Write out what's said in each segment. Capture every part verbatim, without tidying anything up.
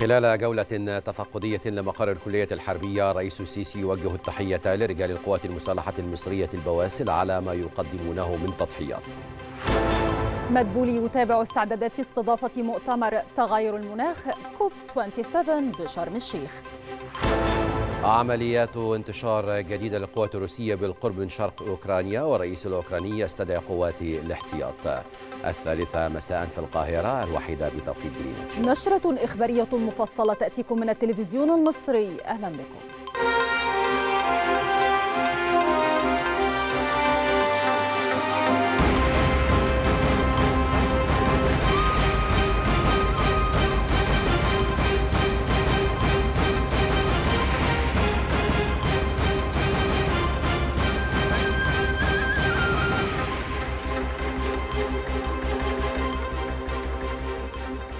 خلال جولة تفقدية لمقر الكلية الحربية، رئيس السيسي يوجه التحية لرجال القوات المسلحة المصرية البواسل على ما يقدمونه من تضحيات. مدبولي يتابع استعدادات استضافة مؤتمر تغير المناخ كوب سبعة وعشرين بشرم الشيخ. عمليات انتشار جديدة للقوات الروسية بالقرب من شرق أوكرانيا، والرئيس الأوكراني يستدعي قوات الاحتياط. الثالثة مساء في القاهرة، الوحيدة بتوقيت جرينتش. نشرة إخبارية مفصلة تأتيكم من التلفزيون المصري، أهلا بكم.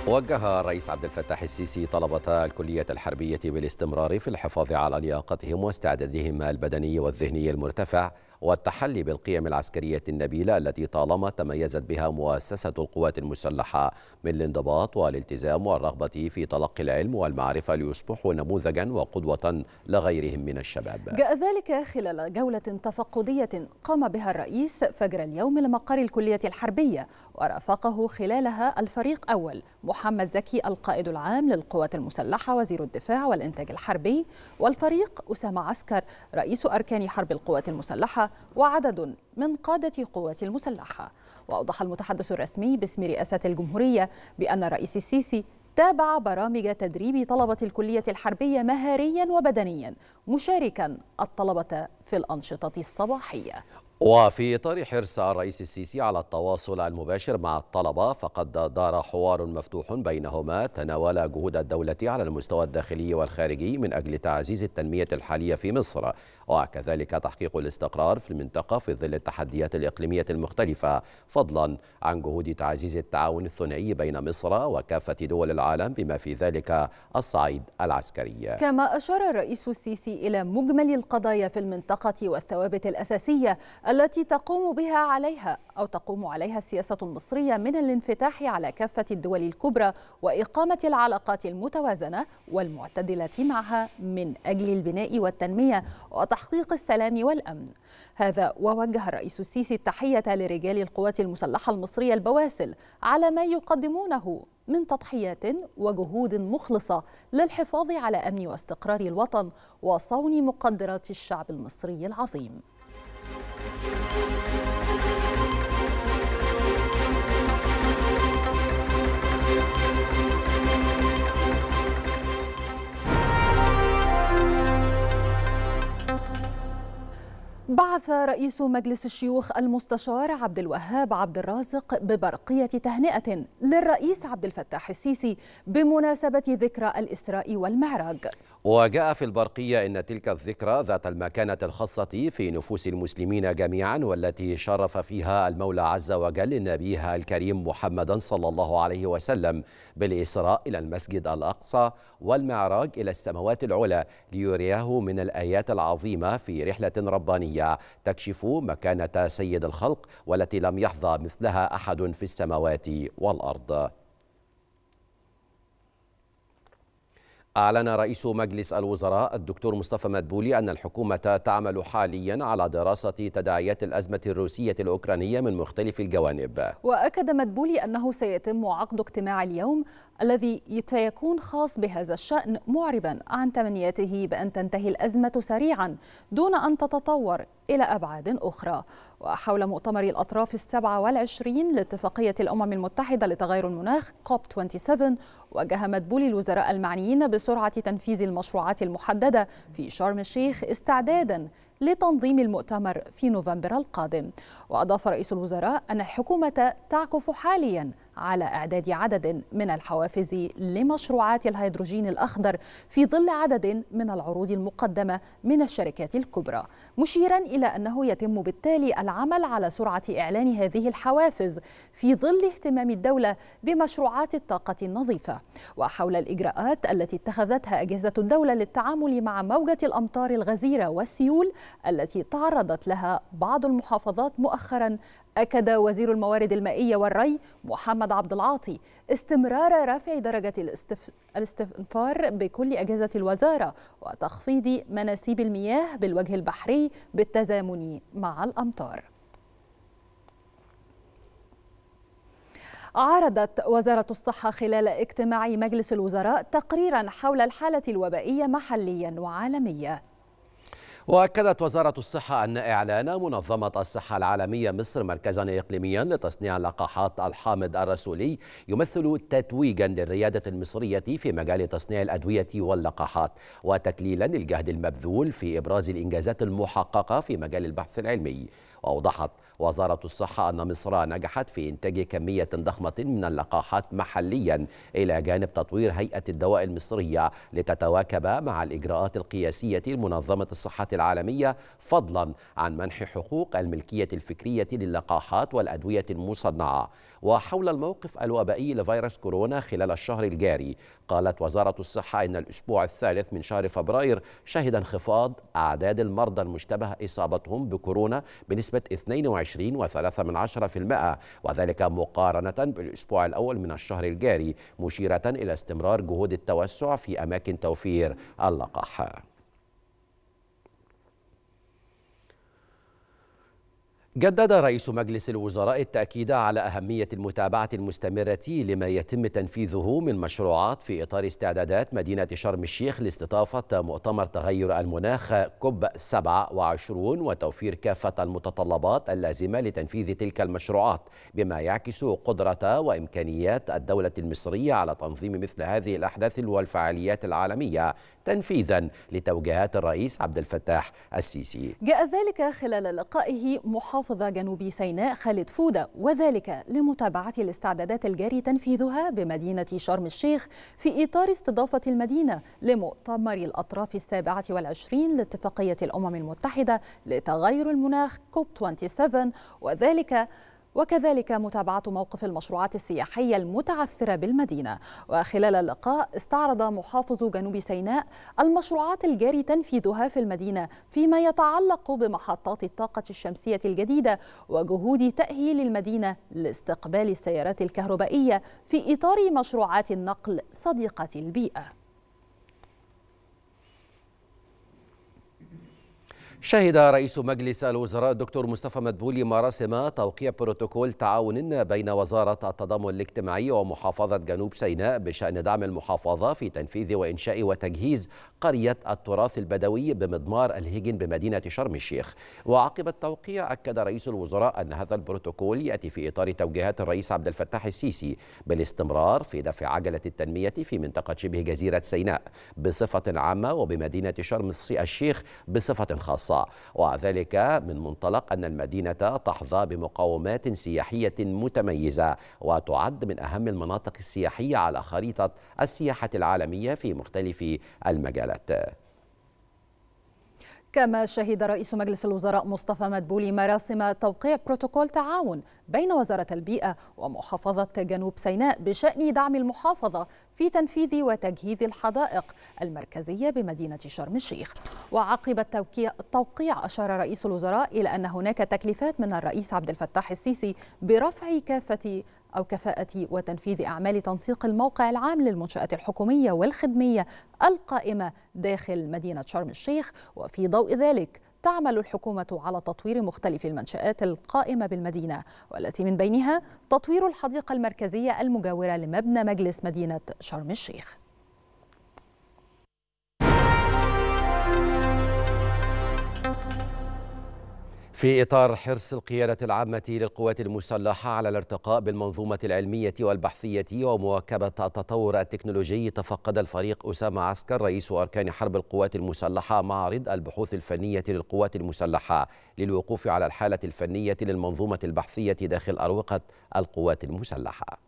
وجه الرئيس عبد الفتاح السيسي طلبة الكلية الحربية بالاستمرار في الحفاظ على لياقتهم واستعدادهم البدني والذهني المرتفع، والتحلي بالقيم العسكرية النبيلة التي طالما تميزت بها مؤسسة القوات المسلحة من الانضباط والالتزام والرغبة في تلقي العلم والمعرفة ليصبحوا نموذجا وقدوة لغيرهم من الشباب. جاء ذلك خلال جولة تفقدية قام بها الرئيس فجر اليوم لمقر الكلية الحربية، ورافقه خلالها الفريق أول محمد زكي القائد العام للقوات المسلحة وزير الدفاع والإنتاج الحربي، والفريق أسامة عسكر رئيس أركان حرب القوات المسلحة وعدد من قادة قوات المسلحة. وأوضح المتحدث الرسمي باسم رئاسة الجمهورية بأن الرئيس السيسي تابع برامج تدريب طلبة الكلية الحربية مهاريا وبدنيا، مشاركا الطلبة في الأنشطة الصباحية. وفي إطار حرص الرئيس السيسي على التواصل المباشر مع الطلبة، فقد دار حوار مفتوح بينهما تناول جهود الدولة على المستوى الداخلي والخارجي من أجل تعزيز التنمية الحالية في مصر، وكذلك تحقيق الاستقرار في المنطقة في ظل التحديات الإقليمية المختلفة، فضلا عن جهود تعزيز التعاون الثنائي بين مصر وكافة دول العالم بما في ذلك الصعيد العسكري. كما أشار الرئيس السيسي إلى مجمل القضايا في المنطقة والثوابت الأساسية التي تقوم بها عليها أو تقوم عليها السياسة المصرية من الانفتاح على كافة الدول الكبرى وإقامة العلاقات المتوازنة والمعتدلة معها من أجل البناء والتنمية وتحقيق السلام والأمن. هذا ووجه الرئيس السيسي التحية لرجال القوات المسلحة المصرية البواسل على ما يقدمونه من تضحيات وجهود مخلصة للحفاظ على أمن واستقرار الوطن وصون مقدرات الشعب المصري العظيم. بعث رئيس مجلس الشيوخ المستشار عبد الوهاب عبد الرازق ببرقية تهنئة للرئيس عبد الفتاح السيسي بمناسبة ذكرى الإسراء والمعراج. وجاء في البرقية إن تلك الذكرى ذات المكانة الخاصة في نفوس المسلمين جميعا، والتي شرف فيها المولى عز وجل نبيها الكريم محمدا صلى الله عليه وسلم بالإسراء إلى المسجد الأقصى والمعراج إلى السماوات العلى، ليرياه من الآيات العظيمة في رحلة ربانية تكشف مكانة سيد الخلق والتي لم يحظى مثلها أحد في السماوات والأرض. أعلن رئيس مجلس الوزراء الدكتور مصطفى مدبولي أن الحكومة تعمل حاليا على دراسة تداعيات الأزمة الروسية الأوكرانية من مختلف الجوانب. وأكد مدبولي أنه سيتم عقد اجتماع اليوم الذي سيكون خاص بهذا الشأن، معربا عن تمنياته بأن تنتهي الأزمة سريعا دون أن تتطور إلى أبعاد أخرى. وحول مؤتمر الأطراف السبعة والعشرين لاتفاقية الأمم المتحدة لتغير المناخ كوب سبعة وعشرين، وجه مدبولي الوزراء المعنيين بسرعة تنفيذ المشروعات المحددة في شرم الشيخ استعدادا لتنظيم المؤتمر في نوفمبر القادم. وأضاف رئيس الوزراء أن الحكومة تعكف حاليا على إعداد عدد من الحوافز لمشروعات الهيدروجين الأخضر في ظل عدد من العروض المقدمة من الشركات الكبرى، مشيرا إلى أنه يتم بالتالي العمل على سرعة إعلان هذه الحوافز في ظل اهتمام الدولة بمشروعات الطاقة النظيفة. وحول الإجراءات التي اتخذتها أجهزة الدولة للتعامل مع موجة الأمطار الغزيرة والسيول، التي تعرضت لها بعض المحافظات مؤخرا، أكد وزير الموارد المائية والري محمد عبد العاطي استمرار رفع درجة الاستنفار بكل أجهزة الوزارة وتخفيض مناسيب المياه بالوجه البحري بالتزامن مع الأمطار. عرضت وزارة الصحة خلال اجتماع مجلس الوزراء تقريرا حول الحالة الوبائية محليا وعالميا. وأكدت وزارة الصحة أن إعلان منظمة الصحة العالمية مصر مركزا إقليميا لتصنيع لقاحات الحامض الرسولي يمثل تتويجا للريادة المصرية في مجال تصنيع الأدوية واللقاحات، وتكليلا للجهد المبذول في إبراز الإنجازات المحققة في مجال البحث العلمي. وأوضحت وزارة الصحة أن مصر نجحت في إنتاج كمية ضخمة من اللقاحات محليا، إلى جانب تطوير هيئة الدواء المصرية لتتواكب مع الإجراءات القياسية لمنظمة الصحة العالمية، فضلا عن منح حقوق الملكية الفكرية للقاحات والأدوية المصنعة. وحول الموقف الوبائي لفيروس كورونا خلال الشهر الجاري، قالت وزارة الصحة إن الأسبوع الثالث من شهر فبراير شهد انخفاض أعداد المرضى المشتبه إصابتهم بكورونا بنسبة اثنين وعشرين فاصلة ثلاثة بالمئة، وذلك مقارنة بالأسبوع الأول من الشهر الجاري، مشيرة إلى استمرار جهود التوسع في أماكن توفير اللقاح. جدد رئيس مجلس الوزراء التأكيد على أهمية المتابعة المستمرة لما يتم تنفيذه من مشروعات في إطار استعدادات مدينة شرم الشيخ لاستضافة مؤتمر تغير المناخ كوب سبعة وعشرين، وتوفير كافة المتطلبات اللازمة لتنفيذ تلك المشروعات، بما يعكس قدرة وإمكانيات الدولة المصرية على تنظيم مثل هذه الأحداث والفعاليات العالمية، تنفيذا لتوجيهات الرئيس عبد الفتاح السيسي. جاء ذلك خلال لقائه محافظ جنوب سيناء خالد فوده، وذلك لمتابعة الاستعدادات الجاري تنفيذها بمدينة شرم الشيخ في إطار استضافة المدينة لمؤتمر الأطراف السابعة والعشرين لاتفاقية الأمم المتحدة لتغير المناخ كوب سبعة وعشرين، وذلك وكذلك متابعة موقف المشروعات السياحية المتعثرة بالمدينة. وخلال اللقاء استعرض محافظ جنوب سيناء المشروعات الجاري تنفيذها في المدينة فيما يتعلق بمحطات الطاقة الشمسية الجديدة وجهود تأهيل المدينة لاستقبال السيارات الكهربائية في إطار مشروعات النقل صديقة البيئة. شهد رئيس مجلس الوزراء الدكتور مصطفى مدبولي مراسم توقيع بروتوكول تعاون بين وزارة التضامن الاجتماعي ومحافظة جنوب سيناء بشأن دعم المحافظة في تنفيذ وإنشاء وتجهيز قرية التراث البدوي بمضمار الهجن بمدينة شرم الشيخ. وعقب التوقيع أكد رئيس الوزراء أن هذا البروتوكول يأتي في إطار توجيهات الرئيس عبد الفتاح السيسي بالاستمرار في دفع عجلة التنمية في منطقة شبه جزيرة سيناء بصفة عامة وبمدينة شرم الشيخ بصفة خاصة، وذلك من منطلق أن المدينة تحظى بمقاومات سياحية متميزة وتعد من أهم المناطق السياحية على خريطة السياحة العالمية في مختلف المجالات. كما شهد رئيس مجلس الوزراء مصطفى مدبولي مراسم توقيع بروتوكول تعاون بين وزارة البيئة ومحافظة جنوب سيناء بشأن دعم المحافظة في تنفيذ وتجهيز الحدائق المركزية بمدينة شرم الشيخ. وعقب التوقيع أشار رئيس الوزراء إلى أن هناك تكليفات من الرئيس عبد الفتاح السيسي برفع كافة أو كفاءة وتنفيذ أعمال تنسيق الموقع العام للمنشآت الحكومية والخدمية القائمة داخل مدينة شرم الشيخ. وفي ضوء ذلك تعمل الحكومة على تطوير مختلف المنشآت القائمة بالمدينة، والتي من بينها تطوير الحديقة المركزية المجاورة لمبنى مجلس مدينة شرم الشيخ. في إطار حرص القيادة العامة للقوات المسلحة على الارتقاء بالمنظومة العلمية والبحثية ومواكبة التطور التكنولوجي، تفقد الفريق أسامة عسكر رئيس أركان حرب القوات المسلحة معرض البحوث الفنية للقوات المسلحة للوقوف على الحالة الفنية للمنظومة البحثية داخل أروقة القوات المسلحة.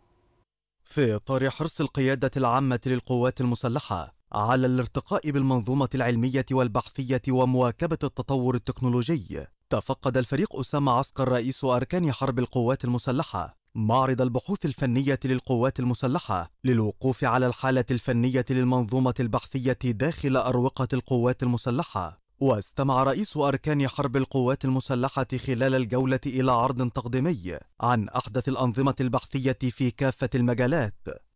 في إطار حرص القيادة العامة للقوات المسلحة على الارتقاء بالمنظومة العلمية والبحثية ومواكبة التطور التكنولوجي، تفقد الفريق أسامة عسكر رئيس أركان حرب القوات المسلحة معرض البحوث الفنية للقوات المسلحة للوقوف على الحالة الفنية للمنظومة البحثية داخل أروقة القوات المسلحة، واستمع رئيس أركان حرب القوات المسلحة خلال الجولة إلى عرض تقديمي عن أحدث الأنظمة البحثية في كافة المجالات،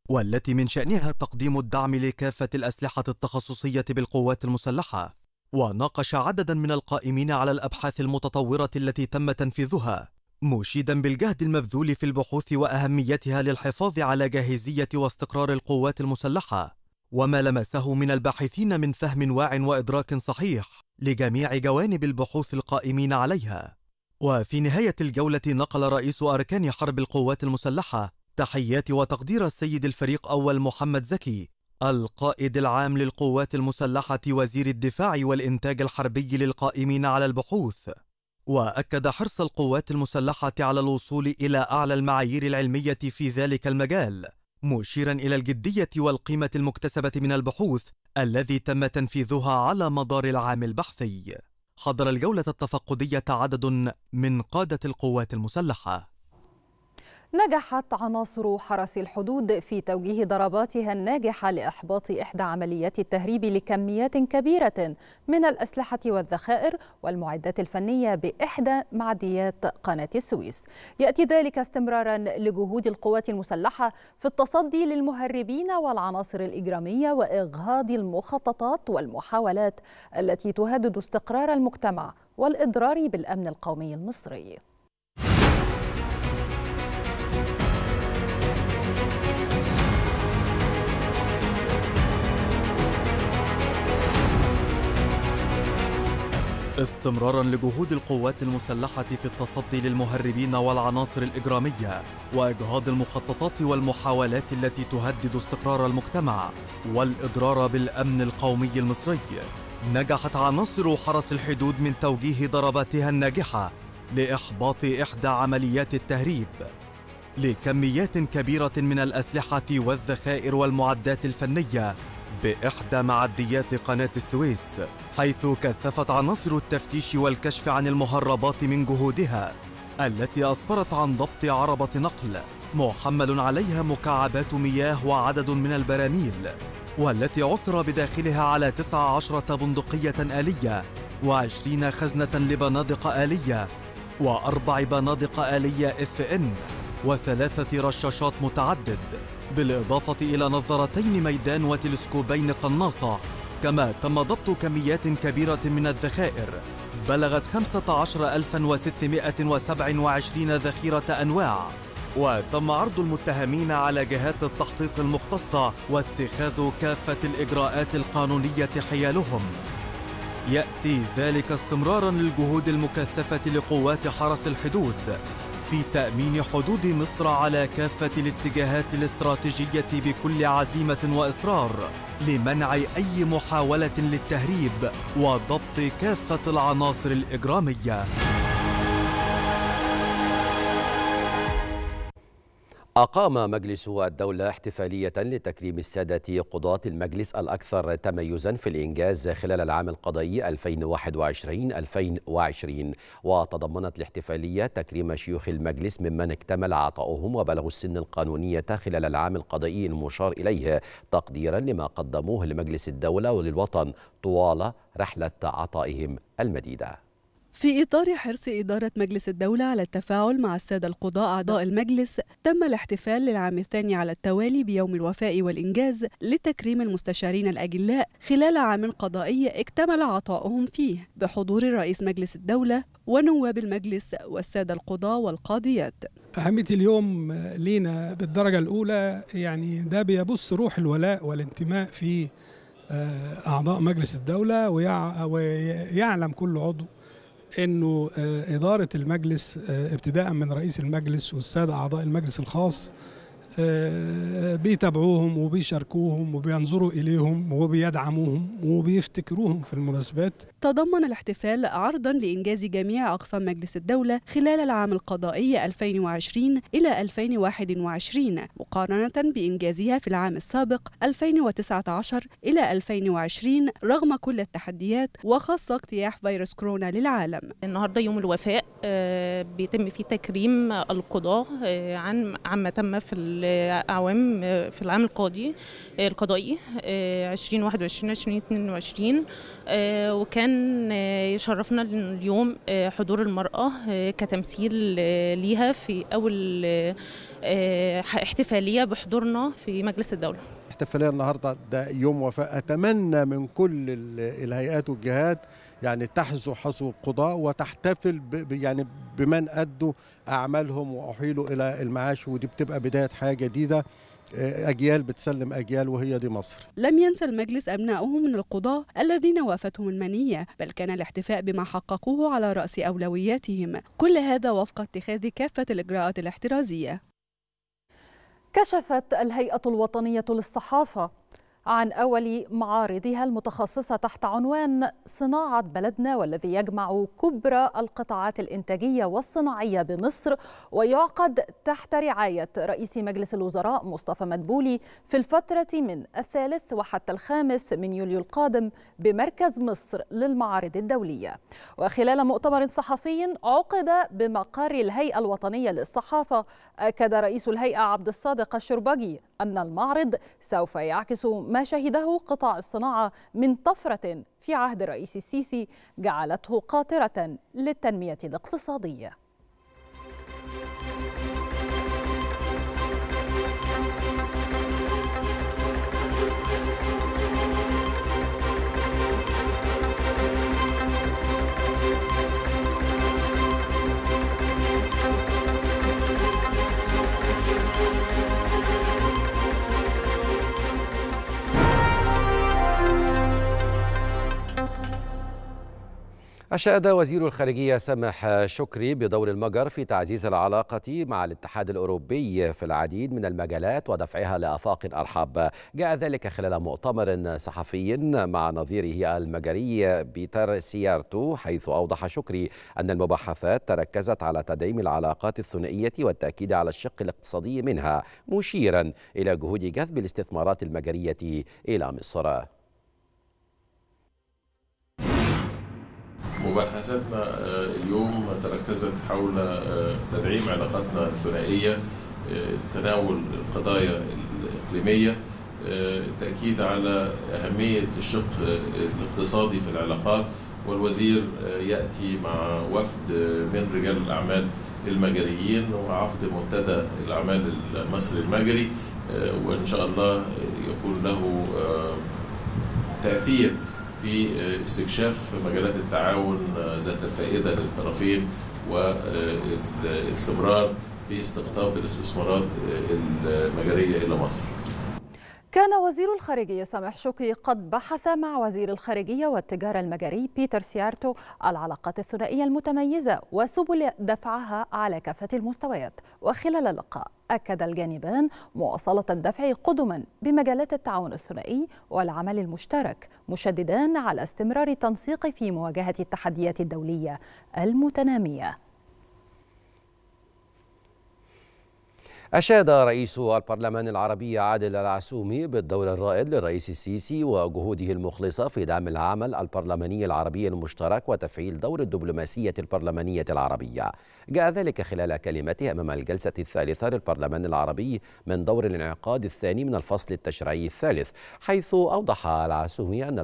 والتي من شأنها تقديم الدعم لكافة الأسلحة التخصصية بالقوات المسلحة، وناقش عددا من القائمين على الأبحاث المتطورة التي تم تنفيذها، مشيدا بالجهد المبذول في البحوث وأهميتها للحفاظ على جاهزية واستقرار القوات المسلحة، وما لمسه من الباحثين من فهم واع وإدراك صحيح لجميع جوانب البحوث القائمين عليها. وفي نهاية الجولة نقل رئيس أركان حرب القوات المسلحة تحيات وتقدير السيد الفريق أول محمد زكي، القائد العام للقوات المسلحة وزير الدفاع والإنتاج الحربي للقائمين على البحوث، وأكد حرص القوات المسلحة على الوصول إلى أعلى المعايير العلمية في ذلك المجال، مشيرا إلى الجدية والقيمة المكتسبة من البحوث الذي تم تنفيذها على مدار العام البحثي. حضر الجولة التفقدية عدد من قادة القوات المسلحة. نجحت عناصر حرس الحدود في توجيه ضرباتها الناجحة لإحباط إحدى عمليات التهريب لكميات كبيرة من الأسلحة والذخائر والمعدات الفنية بإحدى معديات قناة السويس. يأتي ذلك استمرارا لجهود القوات المسلحة في التصدي للمهربين والعناصر الإجرامية وإغهاض المخططات والمحاولات التي تهدد استقرار المجتمع والإضرار بالأمن القومي المصري. استمرارا لجهود القوات المسلحة في التصدي للمهربين والعناصر الإجرامية وإجهاض المخططات والمحاولات التي تهدد استقرار المجتمع والإضرار بالأمن القومي المصري، نجحت عناصر حرس الحدود من توجيه ضرباتها الناجحة لإحباط إحدى عمليات التهريب لكميات كبيرة من الأسلحة والذخائر والمعدات الفنية بإحدى معديات قناة السويس، حيث كثفت عناصر التفتيش والكشف عن المهربات من جهودها التي أسفرت عن ضبط عربة نقل محمل عليها مكعبات مياه وعدد من البراميل، والتي عثر بداخلها على تسع عشرة بندقية آلية وعشرين خزنة لبنادق آلية وأربع بنادق آلية اف ان وثلاثة رشاشات متعدد، بالإضافة إلى نظارتين ميدان وتلسكوبين قناصة، كما تم ضبط كميات كبيرة من الذخائر بلغت خمسة عشر ألفاً وستمائة وسبعة وعشرين ذخيرة أنواع، وتم عرض المتهمين على جهات التحقيق المختصة واتخاذ كافة الإجراءات القانونية حيالهم. يأتي ذلك استمراراً للجهود المكثفة لقوات حرس الحدود في تأمين حدود مصر على كافة الاتجاهات الاستراتيجية بكل عزيمة وإصرار لمنع أي محاولة للتهريب وضبط كافة العناصر الإجرامية. أقام مجلس الدولة احتفالية لتكريم السادة قضاة المجلس الأكثر تميزا في الإنجاز خلال العام القضائي ألفين وواحد وعشرين ألفين وعشرين، وتضمنت الاحتفالية تكريم شيوخ المجلس ممن اكتمل عطاؤهم وبلغوا السن القانونية خلال العام القضائي المشار إليه، تقديرا لما قدموه لمجلس الدولة وللوطن طوال رحلة عطائهم المديدة. في إطار حرص إدارة مجلس الدولة على التفاعل مع السادة القضاء أعضاء المجلس، تم الاحتفال للعام الثاني على التوالي بيوم الوفاء والإنجاز لتكريم المستشارين الأجلاء خلال عام قضائي اكتمل عطاؤهم فيه، بحضور رئيس مجلس الدولة ونواب المجلس والسادة القضاء والقاضيات. أهمية اليوم لينا بالدرجة الأولى، يعني ده بيبث روح الولاء والانتماء في أعضاء مجلس الدولة، ويعلم كل عضو أنه إدارة المجلس ابتداء من رئيس المجلس والسادة أعضاء المجلس الخاص بيتابعوهم وبيشاركوهم وبينظروا إليهم وبيدعموهم وبيفتكروهم في المناسبات. تضمن الاحتفال عرضا لإنجاز جميع أقسام مجلس الدولة خلال العام القضائي ألفين وعشرين إلى ألفين وواحد وعشرين، مقارنة بإنجازها في العام السابق ألفين وتسعة عشر إلى ألفين وعشرين، رغم كل التحديات وخاصة اجتياح فيروس كورونا للعالم. النهاردة يوم الوفاء بيتم فيه تكريم القضاة عن عما تم في الأعوام في العام القاضي القضائي ألفين وواحد وعشرين ألفين واثنين وعشرين، وكان يشرفنا اليوم حضور المرأة كتمثيل ليها في أول احتفالية بحضورنا في مجلس الدولة. احتفالية النهارده ده يوم وفاة، أتمنى من كل الهيئات والجهات يعني تحذو حذو القضاء وتحتفل ب يعني بمن أدوا أعمالهم وأحيلوا إلى المعاش، ودي بتبقى بداية حاجة جديدة، أجيال بتسلم أجيال، وهي دي مصر. لم ينسى المجلس أبنائه من القضاة الذين وافتهم المنية، بل كان الاحتفاء بما حققوه على رأس أولوياتهم، كل هذا وفق اتخاذ كافة الإجراءات الاحترازية. كشفت الهيئة الوطنية للصحافة عن أول معارضها المتخصصة تحت عنوان صناعة بلدنا، والذي يجمع كبرى القطاعات الإنتاجية والصناعية بمصر، ويعقد تحت رعاية رئيس مجلس الوزراء مصطفى مدبولي في الفترة من الثالث وحتى الخامس من يوليو القادم بمركز مصر للمعارض الدولية. وخلال مؤتمر صحفي عقد بمقر الهيئة الوطنية للصحافة، أكد رئيس الهيئة عبد الصادق الشرباجي أن المعرض سوف يعكس ما شهده قطاع الصناعة من طفرة في عهد الرئيس السيسي جعلته قاطرة للتنمية الاقتصادية. أشاد وزير الخارجية سامح شكري بدور المجر في تعزيز العلاقة مع الاتحاد الأوروبي في العديد من المجالات ودفعها لآفاق أرحب. جاء ذلك خلال مؤتمر صحفي مع نظيره المجري بيتر سيارتو، حيث أوضح شكري أن المباحثات تركزت على تدعيم العلاقات الثنائية والتأكيد على الشق الاقتصادي منها، مشيرا إلى جهود جذب الاستثمارات المجرية إلى مصر. مباحثاتنا اليوم تركزت حول تدعيم علاقاتنا الثنائية، تناول القضايا الإقليمية، التأكيد على أهمية الشق الاقتصادي في العلاقات، والوزير يأتي مع وفد من رجال الأعمال المجريين وعقد منتدى الأعمال المصري المجري، وإن شاء الله يكون له تأثير في استكشاف مجالات التعاون ذات الفائدة للطرفين والاستمرار في استقطاب الاستثمارات المجرية إلى مصر. كان وزير الخارجية سامح شكري قد بحث مع وزير الخارجية والتجارة المجري بيتر سيارتو العلاقات الثنائية المتميزة وسبل دفعها على كافة المستويات، وخلال اللقاء أكد الجانبان مواصلة الدفع قدما بمجالات التعاون الثنائي والعمل المشترك، مشددان على استمرار التنسيق في مواجهة التحديات الدولية المتنامية. أشاد رئيس البرلمان العربي عادل العسومي بالدور الرائد للرئيس السيسي وجهوده المخلصة في دعم العمل البرلماني العربي المشترك وتفعيل دور الدبلوماسية البرلمانية العربية. جاء ذلك خلال كلمته أمام الجلسة الثالثة للبرلمان العربي من دور الانعقاد الثاني من الفصل التشريعي الثالث، حيث أوضح العسومي أن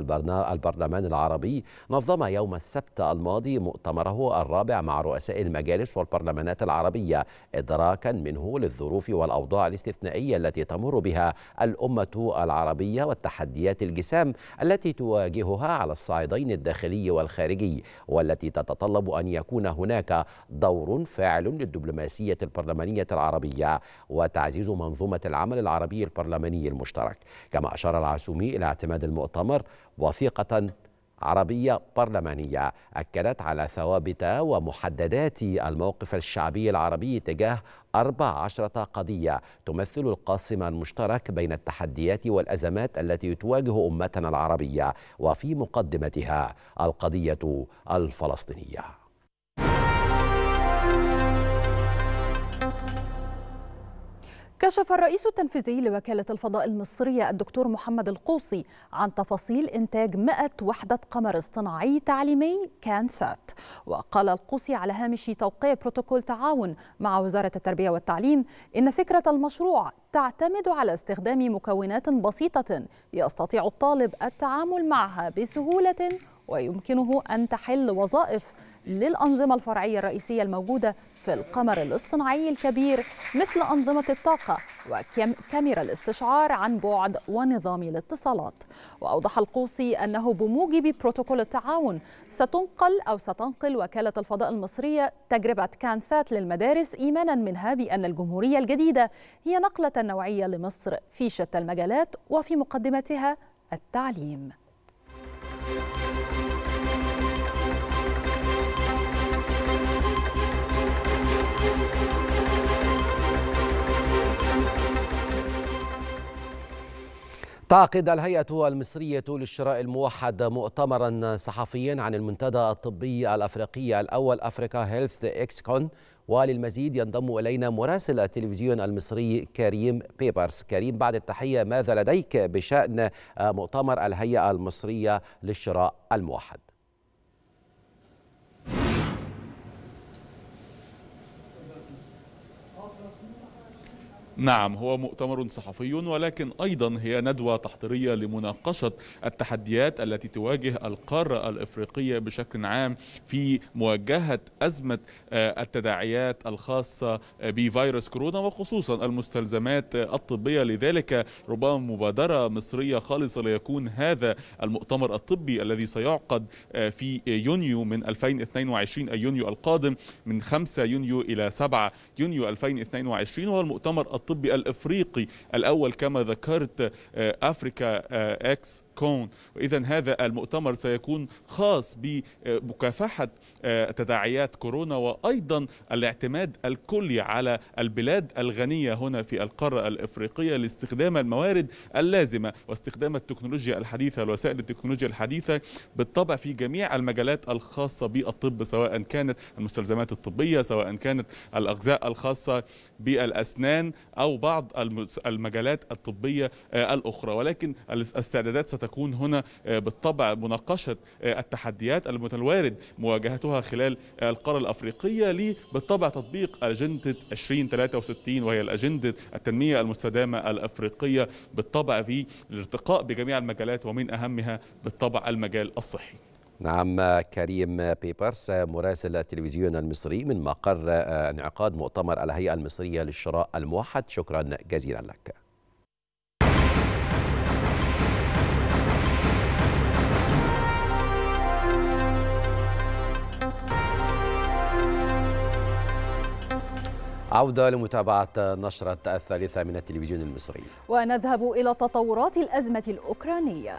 البرلمان العربي نظم يوم السبت الماضي مؤتمره الرابع مع رؤساء المجالس والبرلمانات العربية، إدراكا منه للظروف والأوضاع الاستثنائية التي تمر بها الأمة العربية والتحديات الجسام التي تواجهها على الصعيدين الداخلي والخارجي، والتي تتطلب أن يكون هناك دور فاعل للدبلوماسية البرلمانية العربية وتعزيز منظومة العمل العربي البرلماني المشترك. كما أشار العسومي إلى اعتماد المؤتمر وثيقة عربية برلمانية أكدت على ثوابت ومحددات الموقف الشعبي العربي تجاه أربع عشرة قضية تمثل القاسم المشترك بين التحديات والأزمات التي تواجه أمتنا العربية، وفي مقدمتها القضية الفلسطينية. كشف الرئيس التنفيذي لوكالة الفضاء المصرية الدكتور محمد القوصي عن تفاصيل إنتاج مئة وحدة قمر اصطناعي تعليمي كانسات. وقال القوصي على هامش توقيع بروتوكول تعاون مع وزارة التربية والتعليم إن فكرة المشروع تعتمد على استخدام مكونات بسيطة يستطيع الطالب التعامل معها بسهولة ويمكنه أن تحل وظائف للأنظمة الفرعية الرئيسية الموجودة في القمر الاصطناعي الكبير مثل أنظمة الطاقة وكاميرا الاستشعار عن بعد ونظام الاتصالات. وأوضح القوصي أنه بموجب بروتوكول التعاون ستنقل أو ستنقل وكالة الفضاء المصرية تجربة كانسات للمدارس، إيمانا منها بأن الجمهورية الجديدة هي نقلة نوعية لمصر في شتى المجالات وفي مقدمتها التعليم. تعقد الهيئة المصرية للشراء الموحد مؤتمرا صحفيا عن المنتدى الطبي الأفريقي الأول أفريكا هيلث إكسكون، وللمزيد ينضم إلينا مراسل التلفزيون المصري كريم بيبرس. كريم، بعد التحية، ماذا لديك بشأن مؤتمر الهيئة المصرية للشراء الموحد؟ نعم، هو مؤتمر صحفي ولكن أيضا هي ندوة تحضيرية لمناقشة التحديات التي تواجه القارة الإفريقية بشكل عام في مواجهة أزمة التداعيات الخاصة بفيروس كورونا وخصوصا المستلزمات الطبية. لذلك ربما مبادرة مصرية خالصة ليكون هذا المؤتمر الطبي الذي سيعقد في يونيو من ألفين واثنين وعشرين، أي يونيو القادم، من خمسة يونيو إلى سبعة يونيو ألفين واثنين وعشرين، وهو المؤتمر الطبي الطبي الافريقي الاول كما ذكرت افريكا اكس كون. واذا هذا المؤتمر سيكون خاص بمكافحه تداعيات كورونا وايضا الاعتماد الكلي على البلاد الغنيه هنا في القاره الافريقيه لاستخدام الموارد اللازمه واستخدام التكنولوجيا الحديثه ووسائل التكنولوجيا الحديثه بالطبع في جميع المجالات الخاصه بالطب، سواء كانت المستلزمات الطبيه، سواء كانت الاغذاء الخاصه بالاسنان أو بعض المجالات الطبية الأخرى. ولكن الاستعدادات ستكون هنا بالطبع مناقشة التحديات المتوارد مواجهتها خلال القارة الأفريقية لبالطبع تطبيق أجندة ألفين وثلاثة وستين، وهي الأجندة التنمية المستدامة الأفريقية، بالطبع في الارتقاء بجميع المجالات ومن أهمها بالطبع المجال الصحي. نعم، كريم بيبرس مراسل التلفزيون المصري من مقر انعقاد مؤتمر الهيئة المصرية للشراء الموحد، شكرا جزيلا لك. عودة لمتابعة نشرة الثالثة من التلفزيون المصري، ونذهب إلى تطورات الأزمة الأوكرانية.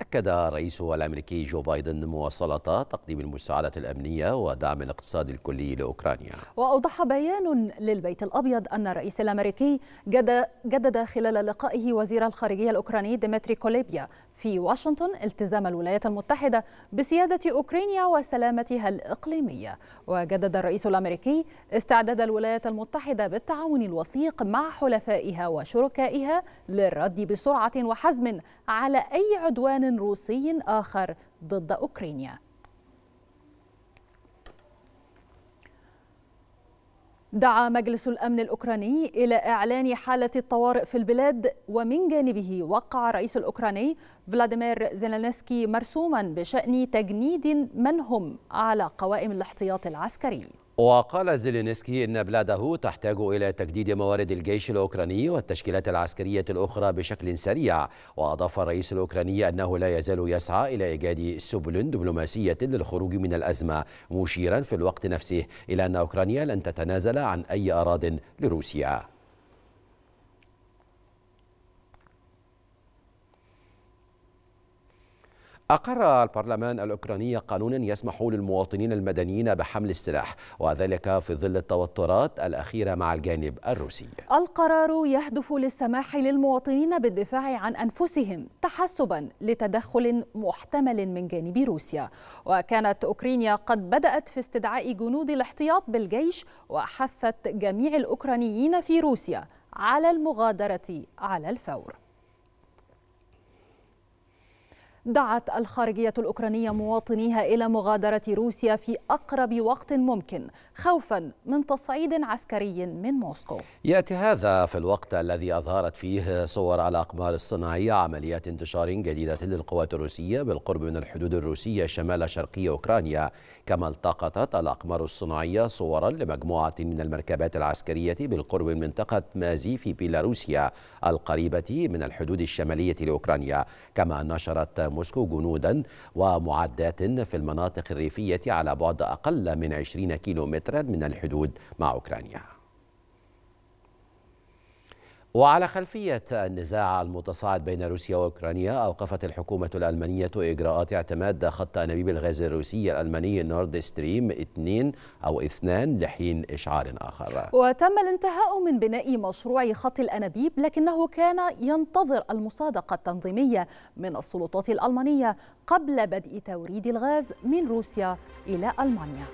أكد الرئيس الأمريكي جو بايدن مواصلة تقديم المساعدة الأمنية ودعم الاقتصاد الكلي لأوكرانيا. وأوضح بيان للبيت الأبيض أن الرئيس الأمريكي جدد خلال لقائه وزير الخارجية الأوكراني ديمتري كوليبيا في واشنطن التزام الولايات المتحدة بسيادة أوكرانيا وسلامتها الإقليمية. وجدد الرئيس الأمريكي استعداد الولايات المتحدة بالتعاون الوثيق مع حلفائها وشركائها للرد بسرعة وحزم على أي عدوان روسي آخر ضد أوكرانيا. دعا مجلس الأمن الأوكراني إلى إعلان حالة الطوارئ في البلاد، ومن جانبه وقع الرئيس الأوكراني فلاديمير زيلنسكي مرسوما بشأن تجنيد من هم على قوائم الاحتياط العسكري. وقال زيلينسكي إن بلاده تحتاج إلى تجديد موارد الجيش الأوكراني والتشكيلات العسكرية الأخرى بشكل سريع. وأضاف الرئيس الأوكراني أنه لا يزال يسعى إلى إيجاد سبل دبلوماسية للخروج من الأزمة، مشيرا في الوقت نفسه إلى أن أوكرانيا لن تتنازل عن أي أراضٍ لروسيا. أقر البرلمان الأوكراني قانونا يسمح للمواطنين المدنيين بحمل السلاح، وذلك في ظل التوترات الأخيرة مع الجانب الروسي. القرار يهدف للسماح للمواطنين بالدفاع عن أنفسهم تحسبا لتدخل محتمل من جانب روسيا. وكانت أوكرانيا قد بدأت في استدعاء جنود الاحتياط بالجيش، وحثت جميع الأوكرانيين في روسيا على المغادرة على الفور. دعت الخارجية الأوكرانية مواطنيها إلى مغادرة روسيا في أقرب وقت ممكن خوفا من تصعيد عسكري من موسكو. يأتي هذا في الوقت الذي أظهرت فيه صور على الأقمار الصناعية عمليات انتشار جديدة للقوات الروسية بالقرب من الحدود الروسية شمال شرقي أوكرانيا، كما التقطت الأقمار الصناعية صورا لمجموعة من المركبات العسكرية بالقرب من منطقة مازي في بيلاروسيا القريبة من الحدود الشمالية لأوكرانيا، كما نشرت موسكو جنودا ومعدات في المناطق الريفية على بعد أقل من عشرين كيلومترا من الحدود مع أوكرانيا. وعلى خلفية النزاع المتصاعد بين روسيا وأوكرانيا، أوقفت الحكومة الألمانية إجراءات اعتماد خط أنابيب الغاز الروسي الألماني نورد ستريم اثنين لحين إشعار آخر. وتم الانتهاء من بناء مشروع خط الأنابيب، لكنه كان ينتظر المصادقة التنظيمية من السلطات الألمانية قبل بدء توريد الغاز من روسيا إلى ألمانيا.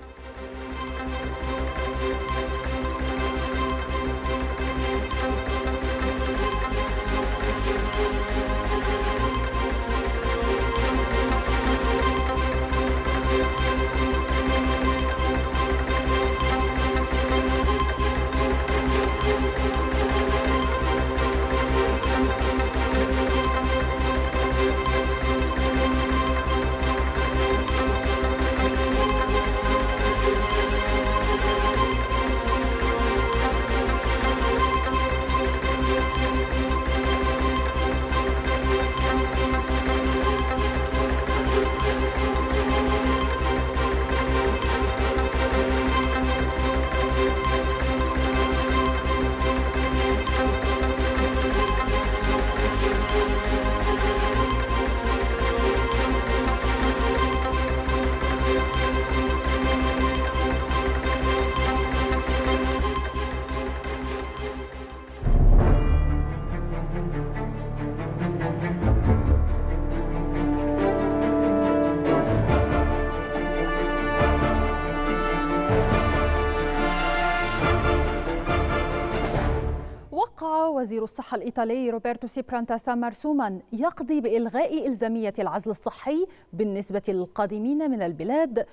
وزير الصحة الإيطالي روبرتو سبيرانتا مرسوما يقضي بإلغاء إلزامية العزل الصحي بالنسبة للقادمين من البلاد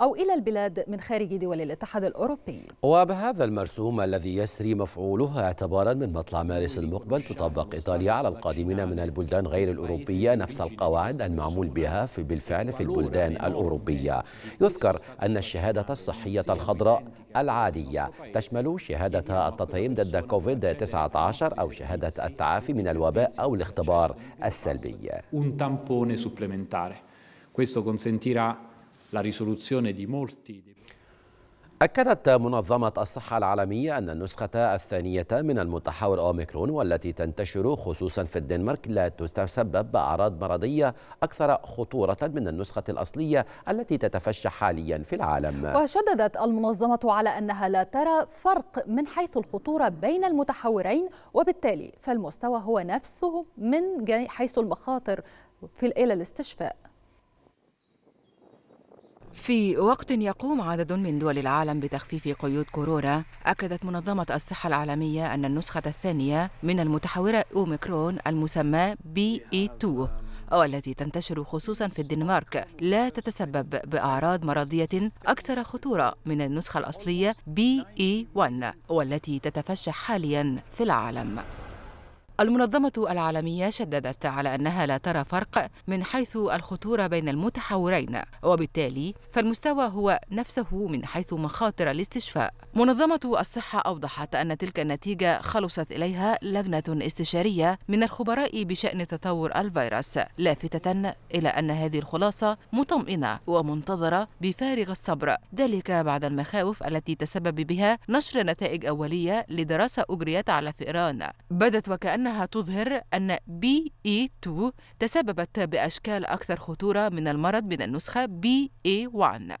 أو إلى البلاد من خارج دول الاتحاد الأوروبي. وبهذا المرسوم الذي يسري مفعوله اعتبارا من مطلع مارس المقبل، تطبق إيطاليا على القادمين من البلدان غير الأوروبية نفس القواعد المعمول بها في بالفعل في البلدان الأوروبية. يذكر أن الشهادة الصحية الخضراء العادية تشمل شهادة التطعيم ضد كوفيد تسعة عشر أو شهادة التعافي من الوباء أو الاختبار السلبي. أكدت منظمة الصحة العالمية أن النسخة الثانية من المتحور أوميكرون والتي تنتشر خصوصا في الدنمارك لا تسبب بأعراض مرضية أكثر خطورة من النسخة الأصلية التي تتفشى حاليا في العالم. وشددت المنظمة على أنها لا ترى فرق من حيث الخطورة بين المتحورين، وبالتالي فالمستوى هو نفسه من حيث المخاطر في إلى الاستشفاء. في وقت يقوم عدد من دول العالم بتخفيف قيود كورونا، أكدت منظمة الصحة العالمية أن النسخة الثانية من المتحورة أوميكرون المسمى بي إيه اثنين والتي تنتشر خصوصا في الدنمارك لا تتسبب بأعراض مرضية أكثر خطورة من النسخة الأصلية بي إيه واحد والتي تتفشى حاليا في العالم. المنظمة العالمية شددت على أنها لا ترى فرق من حيث الخطورة بين المتحورين، وبالتالي فالمستوى هو نفسه من حيث مخاطر الاستشفاء. منظمة الصحة أوضحت أن تلك النتيجة خلصت إليها لجنة استشارية من الخبراء بشأن تطور الفيروس، لافتة إلى أن هذه الخلاصة مطمئنة ومنتظرة بفارغ الصبر، ذلك بعد المخاوف التي تسبب بها نشر نتائج أولية لدراسة أجريت على فئران بدت وكأن أنها تظهر أن بي إيه اثنين تسببت بأشكال أكثر خطورة من المرض من النسخة بي إيه واحد.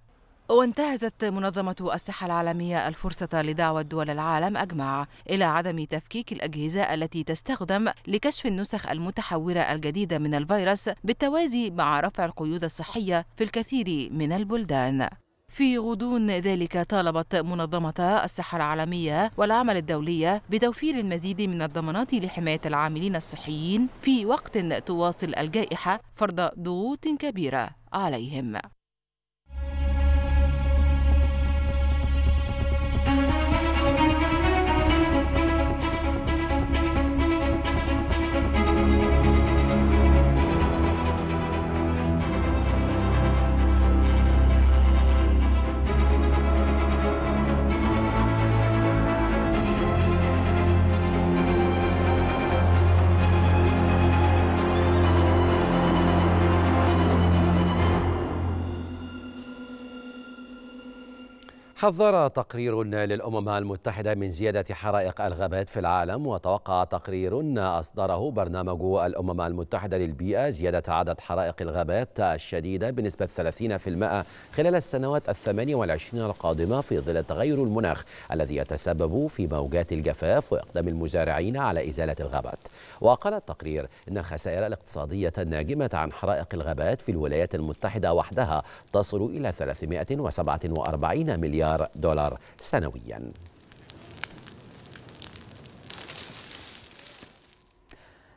وانتهزت منظمة الصحة العالمية الفرصة لدعوة دول العالم أجمع إلى عدم تفكيك الأجهزة التي تستخدم لكشف النسخ المتحورة الجديدة من الفيروس، بالتوازي مع رفع القيود الصحية في الكثير من البلدان. في غضون ذلك طالبت منظمة الصحة العالمية والعمل الدولية بتوفير المزيد من الضمانات لحماية العاملين الصحيين في وقت تواصل الجائحة فرض ضغوط كبيرة عليهم. حذر تقرير للأمم المتحدة من زيادة حرائق الغابات في العالم، وتوقع تقرير أصدره برنامج الأمم المتحدة للبيئة زيادة عدد حرائق الغابات الشديدة بنسبة ثلاثين بالمئة خلال السنوات الثمانية والعشرين القادمة في ظل تغير المناخ الذي يتسبب في موجات الجفاف وإقدام المزارعين على إزالة الغابات. وقال التقرير إن الخسائر الاقتصادية الناجمة عن حرائق الغابات في الولايات المتحدة وحدها تصل إلى ثلاثمائة وسبعة وأربعين مليار دولار سنويا.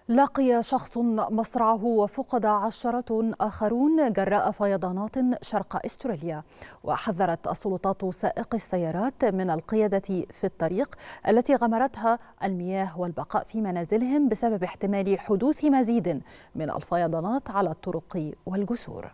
لقي شخص مصرعه وفقد عشرة آخرون جراء فيضانات شرق أستراليا، وحذرت السلطات سائقي السيارات من القيادة في الطريق التي غمرتها المياه والبقاء في منازلهم بسبب احتمال حدوث مزيد من الفيضانات على الطرق والجسور.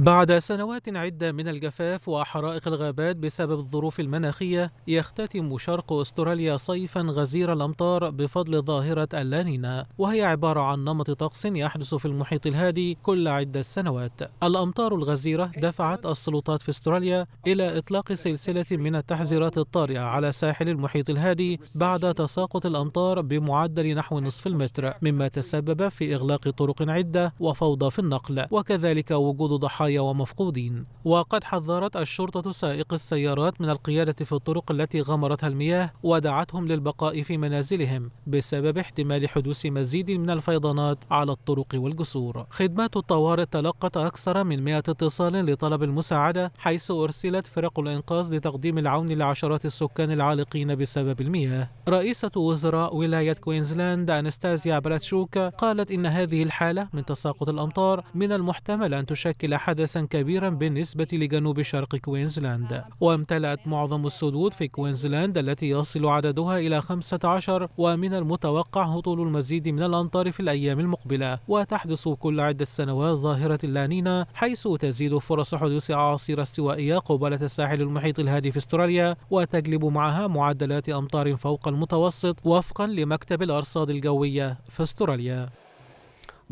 بعد سنوات عدة من الجفاف وحرائق الغابات بسبب الظروف المناخية، يختتم شرق أستراليا صيفا غزير الأمطار بفضل ظاهرة اللانينا، وهي عبارة عن نمط طقس يحدث في المحيط الهادي كل عدة سنوات. الأمطار الغزيرة دفعت السلطات في أستراليا إلى إطلاق سلسلة من التحذيرات الطارئة على ساحل المحيط الهادي بعد تساقط الأمطار بمعدل نحو نصف المتر، مما تسبب في إغلاق طرق عدة وفوضى في النقل، وكذلك وجود ضحايا ومفقودين. وقد حذرت الشرطة سائق السيارات من القيادة في الطرق التي غمرتها المياه ودعتهم للبقاء في منازلهم بسبب احتمال حدوث مزيد من الفيضانات على الطرق والجسور. خدمات الطوارئ تلقت أكثر من مئة اتصال لطلب المساعدة، حيث أرسلت فرق الإنقاذ لتقديم العون لعشرات السكان العالقين بسبب المياه. رئيسة وزراء ولاية كوينزلاند أناستاسيا براتشوكا قالت إن هذه الحالة من تساقط الأمطار من المحتمل أن تشكل حدثا كبيرا بالنسبة لجنوب شرق كوينزلاند. وامتلأت معظم السدود في كوينزلاند التي يصل عددها إلى خمسة عشر، ومن المتوقع هطول المزيد من الأمطار في الأيام المقبلة. وتحدث كل عدة سنوات ظاهرة اللانينا، حيث تزيد فرص حدوث أعاصير استوائية قبالة الساحل المحيط الهادي في أستراليا، وتجلب معها معدلات أمطار فوق المتوسط وفقا لمكتب الأرصاد الجوية في أستراليا.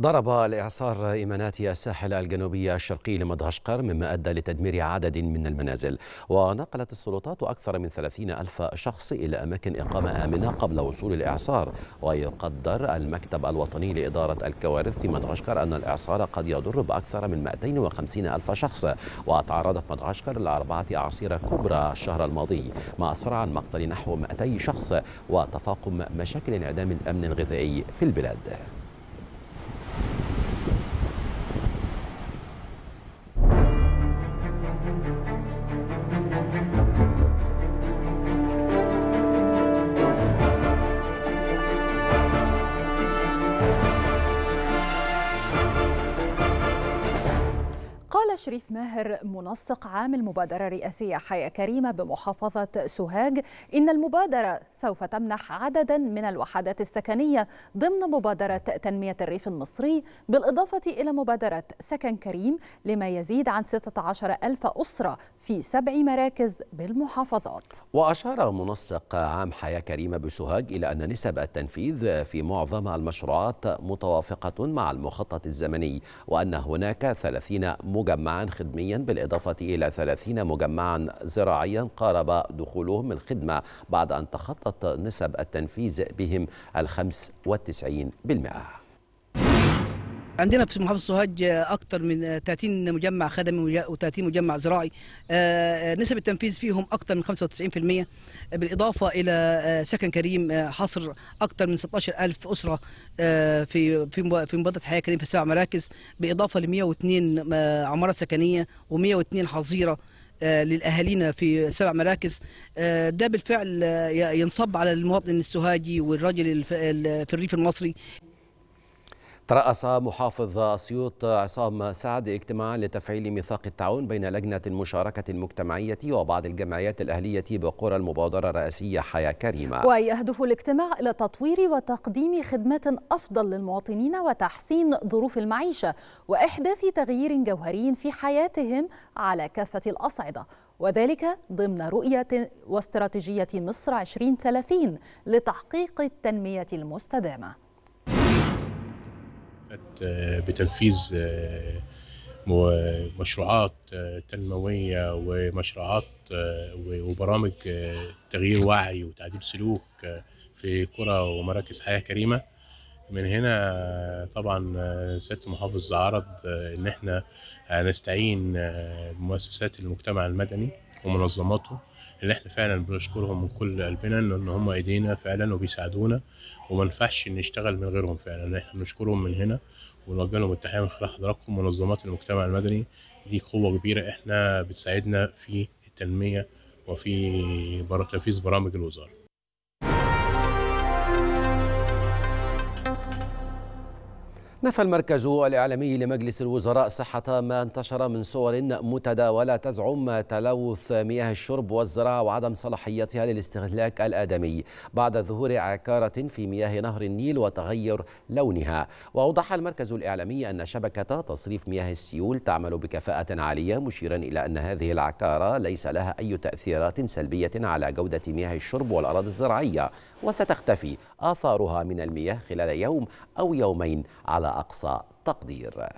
ضرب الإعصار إيمانات الساحل الجنوبي الشرقي لمدغشقر، مما أدى لتدمير عدد من المنازل، ونقلت السلطات أكثر من ثلاثين ألف شخص إلى أماكن إقامة آمنة قبل وصول الإعصار. ويقدر المكتب الوطني لإدارة الكوارث في مدغشقر أن الإعصار قد يضر بأكثر من مئتين وخمسين ألف شخص. وتعرضت مدغشقر لأربعة أعاصير كبرى الشهر الماضي، ما أسفر عن مقتل نحو مئتي شخص وتفاقم مشاكل انعدام الأمن الغذائي في البلاد. شريف ماهر منسق عام المبادرة الرئاسية حياة كريمة بمحافظة سوهاج إن المبادرة سوف تمنح عددا من الوحدات السكنية ضمن مبادرة تنمية الريف المصري، بالإضافة إلى مبادرة سكن كريم لما يزيد عن ستة عشر ألف أسرة في سبع مراكز بالمحافظات. وأشار منسق عام حياة كريمة بسوهاج إلى أن نسب التنفيذ في معظم المشروعات متوافقة مع المخطط الزمني، وأن هناك ثلاثين مجمع مجمعا خدميا بالإضافة إلى ثلاثين مجمعا زراعيا قارب دخولهم الخدمة بعد أن تخطت نسب التنفيذ بهم الخمسة وتسعين بالمئة. عندنا في محافظة سوهاج أكثر من ثلاثين مجمع خدمي وثلاثين مجمع زراعي، نسب التنفيذ فيهم أكثر من خمسة وتسعين بالمئة، بالإضافة إلى سكن كريم حصر أكثر من ستة عشر ألف أسرة في في في مبادرة حياة كريم في سبع مراكز، بالإضافة ل مئة واثنين عمارات سكنية و102 حظيرة للأهالينا في سبع مراكز. ده بالفعل ينصب على المواطن السوهاجي والراجل في الريف المصري. ترأس محافظ أسيوط عصام سعد اجتماعا لتفعيل ميثاق التعاون بين لجنة المشاركة المجتمعية وبعض الجمعيات الأهلية بقرى المبادرة الرئاسية حياة كريمة. ويهدف الاجتماع إلى تطوير وتقديم خدمات أفضل للمواطنين وتحسين ظروف المعيشة وإحداث تغيير جوهري في حياتهم على كافة الأصعدة، وذلك ضمن رؤية واستراتيجية مصر عشرين ثلاثين لتحقيق التنمية المستدامة. بتنفيذ مشروعات تنموية ومشروعات وبرامج تغيير وعي وتعديل سلوك في قرى ومراكز حياة كريمة. من هنا طبعا سيادة المحافظ عرض ان احنا هنستعين بمؤسسات المجتمع المدني ومنظماته اللي احنا فعلا بنشكرهم من كل قلبنا ان هم ايدينا فعلا وبيساعدونا، وما ينفعش نشتغل من غيرهم فعلا. احنا بنشكرهم من هنا ونوجه لهم التحيه من خلال حضراتكم. منظمات المجتمع المدني دي قوه كبيره احنا بتساعدنا في التنميه وفي تنفيذ برامج الوزاره. نفى المركز الإعلامي لمجلس الوزراء صحة ما انتشر من صور متداولة تزعم تلوث مياه الشرب والزراعة وعدم صلاحيتها للاستهلاك الآدمي بعد ظهور عكارة في مياه نهر النيل وتغير لونها. وأوضح المركز الإعلامي أن شبكة تصريف مياه السيول تعمل بكفاءة عالية، مشيرا إلى أن هذه العكارة ليس لها أي تأثيرات سلبية على جودة مياه الشرب والأراضي الزراعية، وستختفي آثارها من المياه خلال يوم أو يومين على أقصى تقدير.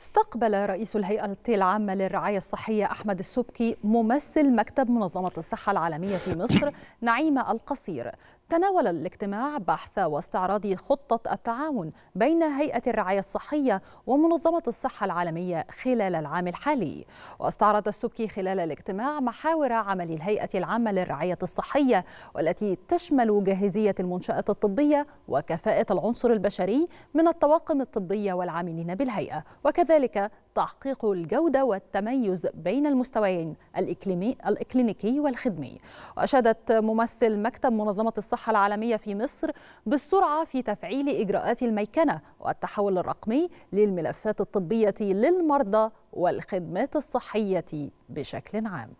استقبل رئيس الهيئة العامة للرعاية الصحية أحمد السبكي ممثل مكتب منظمة الصحة العالمية في مصر نعيمة القصير. تناول الاجتماع بحث واستعراض خطة التعاون بين هيئة الرعاية الصحية ومنظمة الصحة العالمية خلال العام الحالي. واستعرض السبكي خلال الاجتماع محاور عمل الهيئة العامة للرعاية الصحية، والتي تشمل جاهزية المنشآت الطبية وكفاءة العنصر البشري من الطواقم الطبية والعاملين بالهيئة، وكذلك تحقيق الجودة والتميز بين المستويين الإكليني الإكلينيكي والخدمي. وأشادت ممثل مكتب منظمة الصحة العالمية في مصر بالسرعة في تفعيل إجراءات الميكنة والتحول الرقمي للملفات الطبية للمرضى والخدمات الصحية بشكل عام.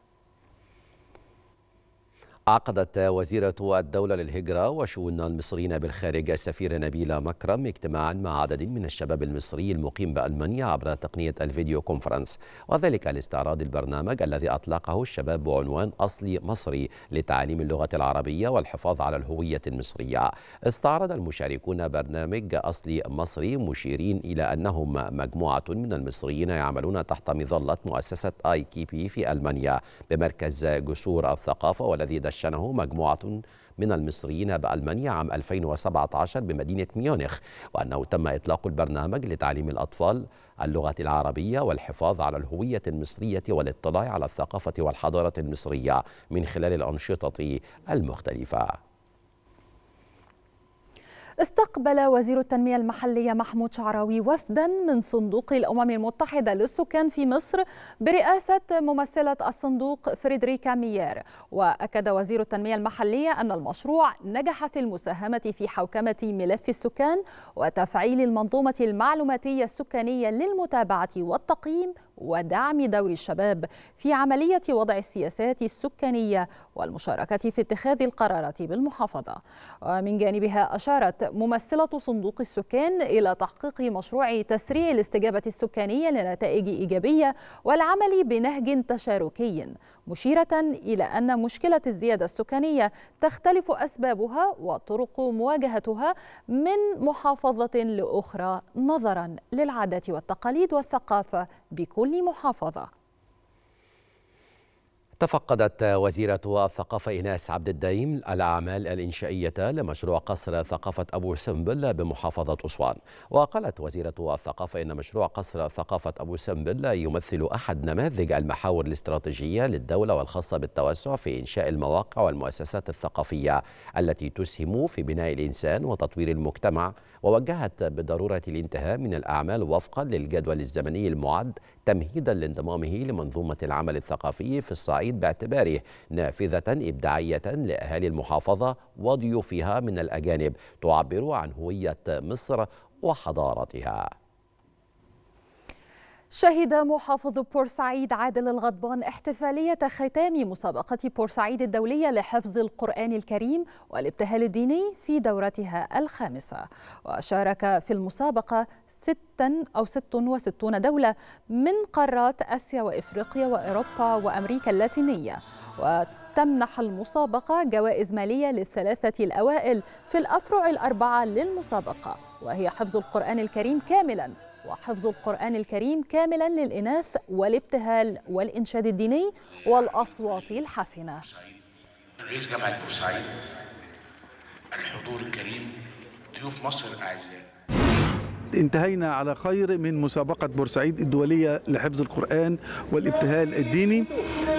عقدت وزيرة الدولة للهجرة وشؤون المصريين بالخارج السفيرة نبيلة مكرم اجتماعا مع عدد من الشباب المصري المقيم بألمانيا عبر تقنية الفيديو كونفرنس، وذلك لاستعراض البرنامج الذي أطلقه الشباب بعنوان أصلي مصري لتعليم اللغة العربية والحفاظ على الهوية المصرية. استعرض المشاركون برنامج أصلي مصري مشيرين إلى أنهم مجموعة من المصريين يعملون تحت مظلة مؤسسة آي كي بي في ألمانيا بمركز جسور الثقافة، والذي دشنه مجموعة من المصريين بألمانيا عام ألفين وسبعة عشر بمدينة ميونخ، وأنه تم إطلاق البرنامج لتعليم الأطفال اللغة العربية والحفاظ على الهوية المصرية والاطلاع على الثقافة والحضارة المصرية من خلال الأنشطة المختلفة. استقبل وزير التنمية المحلية محمود شعراوي وفدا من صندوق الأمم المتحدة للسكان في مصر برئاسة ممثلة الصندوق فريدريكا ميير. وأكد وزير التنمية المحلية أن المشروع نجح في المساهمة في حوكمة ملف السكان وتفعيل المنظومة المعلوماتية السكانية للمتابعة والتقييم ودعم دور الشباب في عملية وضع السياسات السكانية والمشاركة في اتخاذ القرارات بالمحافظة. ومن جانبها أشارت ممثلة صندوق السكان إلى تحقيق مشروع تسريع الاستجابة السكانية لنتائج إيجابية والعمل بنهج تشاركي، مشيرة إلى أن مشكلة الزيادة السكانية تختلف أسبابها وطرق مواجهتها من محافظة لأخرى نظرا للعادات والتقاليد والثقافة بكل محافظة. تفقدت وزيرة الثقافة إيناس عبد الدايم الأعمال الإنشائية لمشروع قصر ثقافة أبو سمبل بمحافظة أسوان. وقالت وزيرة الثقافة إن مشروع قصر ثقافة أبو سمبل يمثل أحد نماذج المحاور الاستراتيجية للدولة والخاصة بالتوسع في إنشاء المواقع والمؤسسات الثقافية التي تسهم في بناء الإنسان وتطوير المجتمع، ووجهت بضرورة الانتهاء من الأعمال وفقا للجدول الزمني المعد تمهيدا لانضمامه لمنظومة العمل الثقافي في الصعيد باعتباره نافذة إبداعية لأهالي المحافظة وضيوفها من الأجانب تعبر عن هوية مصر وحضارتها. شهد محافظ بورسعيد عادل الغضبان احتفالية ختام مسابقة بورسعيد الدولية لحفظ القرآن الكريم والابتهال الديني في دورتها الخامسة، وشارك في المسابقة ستة أو ست وستون دولة من قارات آسيا وإفريقيا وأوروبا وأمريكا اللاتينية. و تمنح المسابقة جوائز مالية للثلاثة الأوائل في الأفرع الأربعة للمسابقة، وهي حفظ القرآن الكريم كاملاً وحفظ القرآن الكريم كاملاً للإناث والابتهال والإنشاد الديني والأصوات الحسنة. رئيس جامعة بورسعيد، الحضور الكريم، ضيوف مصر الأعزاء، انتهينا على خير من مسابقة بورسعيد الدولية لحفظ القرآن والابتهال الديني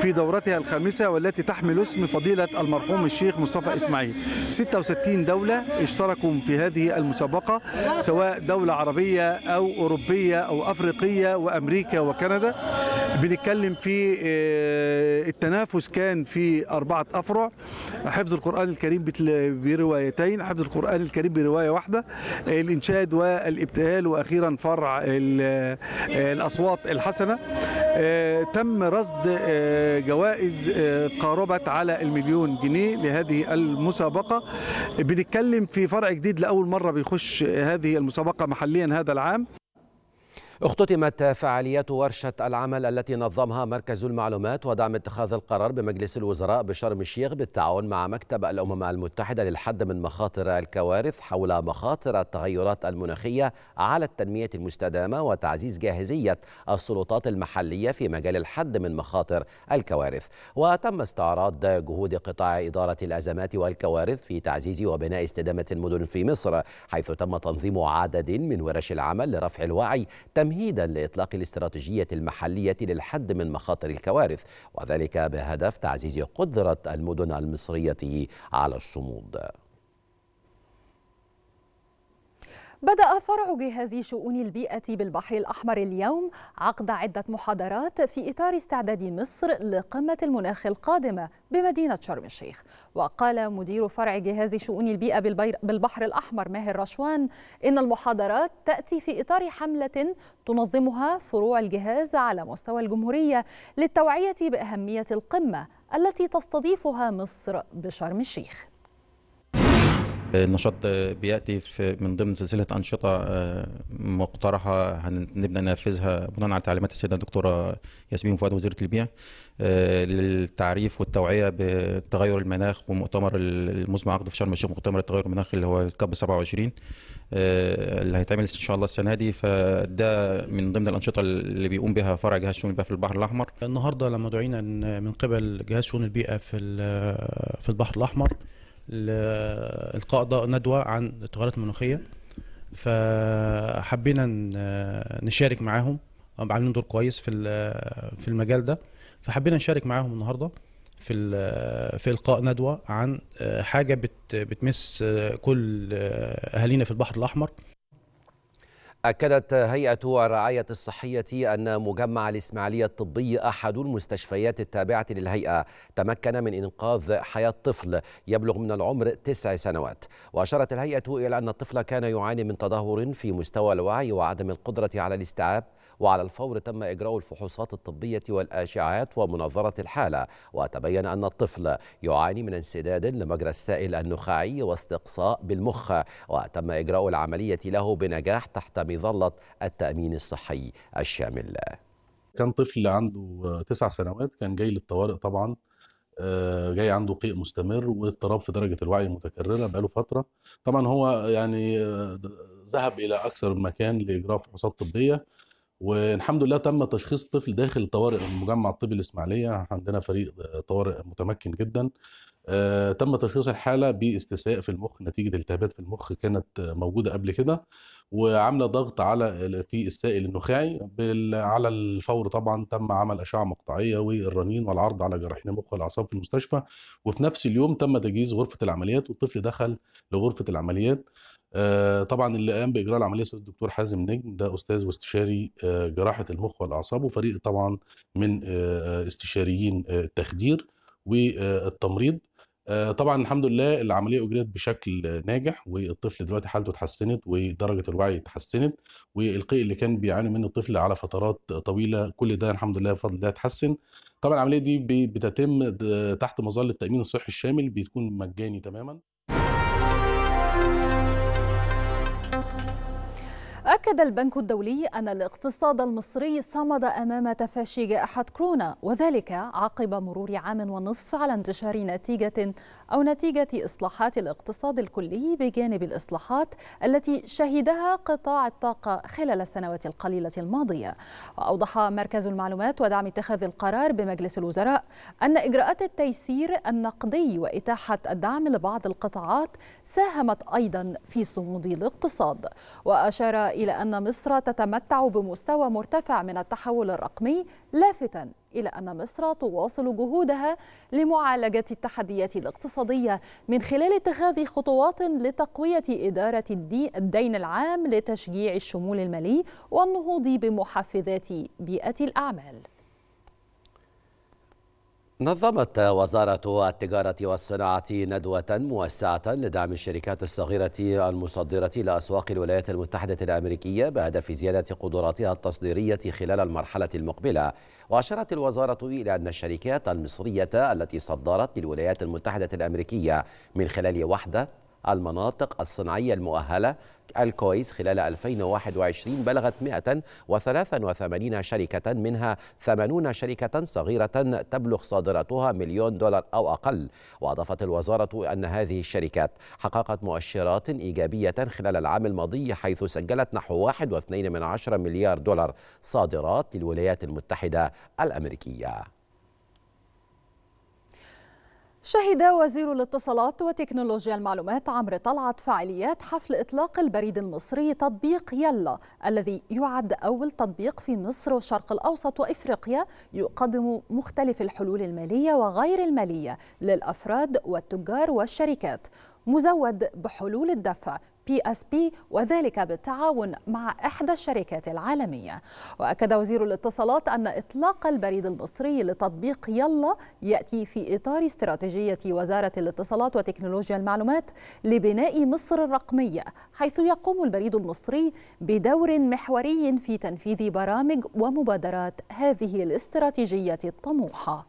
في دورتها الخامسة، والتي تحمل اسم فضيلة المرحوم الشيخ مصطفى إسماعيل. ستة وستين دولة اشتركوا في هذه المسابقة، سواء دولة عربية أو أوروبية أو أفريقية وأمريكا وكندا. بنتكلم في التنافس، كان في أربعة أفرع: حفظ القرآن الكريم بروايتين، حفظ القرآن الكريم برواية واحدة، الإنشاد والابتهال، وأخيرا فرع الأصوات الحسنة. تم رصد جوائز قاربة على المليون جنيه لهذه المسابقة. بنتكلم في فرع جديد لأول مرة بيخش هذه المسابقة محليا هذا العام. اختتمت فعاليات ورشة العمل التي نظمها مركز المعلومات ودعم اتخاذ القرار بمجلس الوزراء بشرم الشيخ بالتعاون مع مكتب الأمم المتحدة للحد من مخاطر الكوارث حول مخاطر التغيرات المناخية على التنمية المستدامة وتعزيز جاهزية السلطات المحلية في مجال الحد من مخاطر الكوارث. وتم استعراض جهود قطاع إدارة الأزمات والكوارث في تعزيز وبناء استدامة المدن في مصر، حيث تم تنظيم عدد من ورش العمل لرفع الوعي تمهيدا لإطلاق الاستراتيجية المحلية للحد من مخاطر الكوارث، وذلك بهدف تعزيز قدرة المدن المصرية على الصمود. بدأ فرع جهاز شؤون البيئة بالبحر الأحمر اليوم عقد عدة محاضرات في إطار استعداد مصر لقمة المناخ القادمة بمدينة شرم الشيخ. وقال مدير فرع جهاز شؤون البيئة بالبحر الأحمر ماهر رشوان إن المحاضرات تأتي في إطار حملة تنظمها فروع الجهاز على مستوى الجمهورية للتوعية بأهمية القمة التي تستضيفها مصر بشرم الشيخ. النشاط بيأتي من ضمن سلسلة أنشطة مقترحة هنبدأ ننفذها بناء على تعليمات السيدة الدكتورة ياسمين فؤاد وزيرة البيئة للتعريف والتوعية بتغير المناخ، ومؤتمر المزمع عقده في شرم الشيخ مؤتمر التغير المناخي اللي هو الكوب سبعة وعشرين اللي هيتعمل إن شاء الله السنة دي. فده من ضمن الأنشطة اللي بيقوم بها فرع جهاز شؤون البيئة في البحر الأحمر. النهاردة لما دعينا من قبل جهاز شؤون البيئة في في البحر الأحمر لإلقاء ندوة عن التغيرات المناخية، فحبينا نشارك معاهم، هم عاملين دور كويس في في المجال ده، فحبينا نشارك معاهم النهارده في في إلقاء ندوة عن حاجة بت بتمس كل أهالينا في البحر الأحمر. أكدت هيئة الرعاية الصحية أن مجمع الإسماعيلية الطبي أحد المستشفيات التابعة للهيئة تمكن من إنقاذ حياة طفل يبلغ من العمر تسع سنوات. وأشارت الهيئة إلى أن الطفل كان يعاني من تدهور في مستوى الوعي وعدم القدرة على الاستيعاب، وعلى الفور تم إجراء الفحوصات الطبية والأشعات ومناظرة الحالة، وتبين أن الطفل يعاني من انسداد لمجرى السائل النخاعي واستقصاء بالمخ، وتم إجراء العملية له بنجاح تحت مظلة التأمين الصحي الشامل. كان طفل عنده تسع سنوات، كان جاي للطوارئ طبعا، جاي عنده قيء مستمر واضطراب في درجة الوعي متكررة بقاله فترة. طبعا هو يعني ذهب إلى أكثر من مكان لإجراء فحوصات طبية، والحمد لله تم تشخيص الطفل داخل طوارئ المجمع الطبي الإسماعيلية. عندنا فريق طوارئ متمكن جدا. تم تشخيص الحالة باستساء في المخ نتيجة التهابات في المخ كانت موجودة قبل كده، وعاملة ضغط على في السائل النخاعي. على الفور طبعا تم عمل أشعة مقطعية والرنين والعرض على جراحين المخ والأعصاب في المستشفى، وفي نفس اليوم تم تجهيز غرفة العمليات والطفل دخل لغرفة العمليات. طبعا اللي قام باجراء العمليه الاستاذ الدكتور حازم نجم، ده استاذ واستشاري جراحه المخ والاعصاب، وفريق طبعا من استشاريين التخدير والتمريض. طبعا الحمد لله العمليه اجريت بشكل ناجح، والطفل دلوقتي حالته اتحسنت ودرجه الوعي اتحسنت، والقيء اللي كان بيعاني منه الطفل على فترات طويله كل ده الحمد لله بفضل الله اتحسن. طبعا العمليه دي بتتم تحت مظله التامين الصحي الشامل، بتكون مجاني تماما. أكد البنك الدولي أن الاقتصاد المصري صمد أمام تفشي جائحة كورونا، وذلك عقب مرور عام ونصف على انتشار نتيجة أو نتيجة إصلاحات الاقتصاد الكلي، بجانب الإصلاحات التي شهدها قطاع الطاقة خلال السنوات القليلة الماضية. وأوضح مركز المعلومات ودعم اتخاذ القرار بمجلس الوزراء أن إجراءات التيسير النقدي وإتاحة الدعم لبعض القطاعات ساهمت أيضا في صمود الاقتصاد. وأشار إلى أن مصر تتمتع بمستوى مرتفع من التحول الرقمي، لافتاً إلى أن مصر تواصل جهودها لمعالجة التحديات الاقتصادية من خلال اتخاذ خطوات لتقوية إدارة الدين العام لتشجيع الشمول المالي والنهوض بمحفزات بيئة الأعمال. نظمت وزارة التجارة والصناعة ندوة موسعة لدعم الشركات الصغيرة المصدرة لأسواق الولايات المتحدة الأمريكية بهدف زيادة قدراتها التصديرية خلال المرحلة المقبلة. وأشارت الوزارة إلى أن الشركات المصرية التي صدرت للولايات المتحدة الأمريكية من خلال وحدة المناطق الصناعية المؤهلة الكويس خلال ألفين وواحد وعشرين بلغت مئة وثلاثة وثمانين شركة، منها ثمانين شركة صغيرة تبلغ صادراتها مليون دولار أو أقل. وأضافت الوزارة أن هذه الشركات حققت مؤشرات إيجابية خلال العام الماضي، حيث سجلت نحو واحد فاصلة اثنين مليار دولار صادرات للولايات المتحدة الأمريكية. شهد وزير الاتصالات وتكنولوجيا المعلومات عمرو طلعت فعاليات حفل إطلاق البريد المصري تطبيق يلا، الذي يعد أول تطبيق في مصر والشرق الأوسط وإفريقيا يقدم مختلف الحلول المالية وغير المالية للأفراد والتجار والشركات، مزود بحلول الدفع بي إس بي، وذلك بالتعاون مع إحدى الشركات العالمية. وأكد وزير الاتصالات أن إطلاق البريد المصري لتطبيق يلا يأتي في إطار استراتيجية وزارة الاتصالات وتكنولوجيا المعلومات لبناء مصر الرقمية، حيث يقوم البريد المصري بدور محوري في تنفيذ برامج ومبادرات هذه الاستراتيجية الطموحة.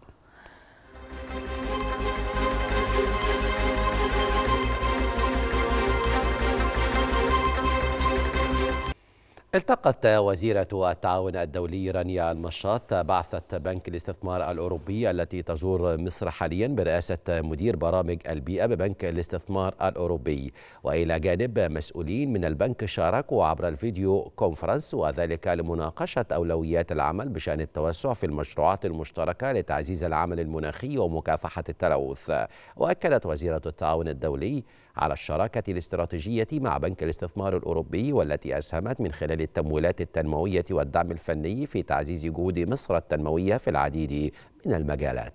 التقت وزيرة التعاون الدولي رانيا المشاط بعثة بنك الاستثمار الأوروبي التي تزور مصر حاليا برئاسة مدير برامج البيئة ببنك الاستثمار الأوروبي، وإلى جانب مسؤولين من البنك شاركوا عبر الفيديو كونفرنس، وذلك لمناقشة أولويات العمل بشأن التوسع في المشروعات المشتركة لتعزيز العمل المناخي ومكافحة التلوث. وأكدت وزيرة التعاون الدولي على الشراكة الاستراتيجية مع بنك الاستثمار الأوروبي، والتي أسهمت من خلال التمويلات التنموية والدعم الفني في تعزيز جهود مصر التنموية في العديد من المجالات.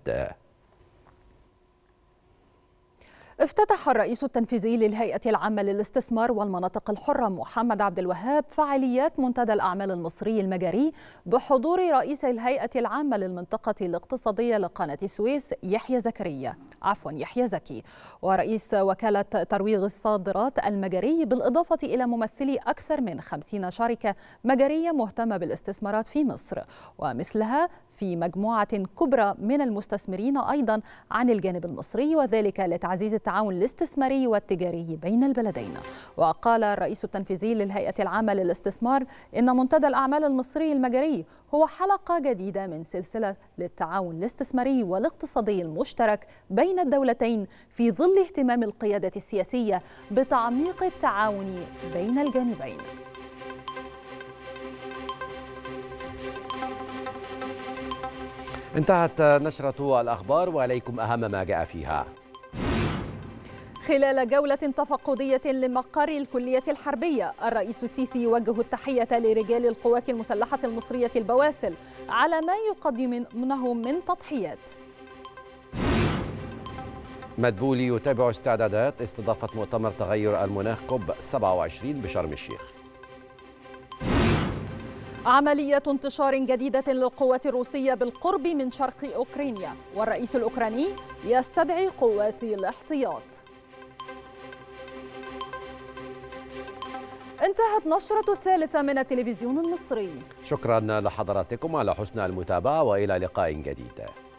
افتتح الرئيس التنفيذي للهيئة العامة للاستثمار والمناطق الحرة محمد عبد الوهاب فعاليات منتدى الأعمال المصري المجري بحضور رئيس الهيئة العامة للمنطقة الاقتصادية لقناة السويس يحيى زكريا عفوا يحيى زكي ورئيس وكالة ترويج الصادرات المجري، بالإضافة إلى ممثلي أكثر من خمسين شركة مجرية مهتمة بالاستثمارات في مصر، ومثلها في مجموعة كبرى من المستثمرين أيضا عن الجانب المصري، وذلك لتعزيز التعاون الاستثماري والتجاري بين البلدين. وقال الرئيس التنفيذي للهيئة العامة للاستثمار إن منتدى الأعمال المصري المجري هو حلقة جديدة من سلسلة للتعاون الاستثماري والاقتصادي المشترك بين الدولتين، في ظل اهتمام القيادة السياسية بتعميق التعاون بين الجانبين. انتهت نشرة الأخبار وعليكم أهم ما جاء فيها. خلال جولة تفقدية لمقر الكلية الحربية، الرئيس السيسي يوجه التحية لرجال القوات المسلحة المصرية البواسل على ما يقدمونه من تضحيات. مدبولي يتابع استعدادات استضافة مؤتمر تغير المناخ كوب سبعة وعشرين بشرم الشيخ. عملية انتشار جديدة للقوات الروسية بالقرب من شرق أوكرانيا، والرئيس الأوكراني يستدعي قوات الاحتياط. انتهت نشرة الثالثة من التلفزيون المصري. شكرا لحضراتكم على حسن المتابعة وإلى لقاء جديد.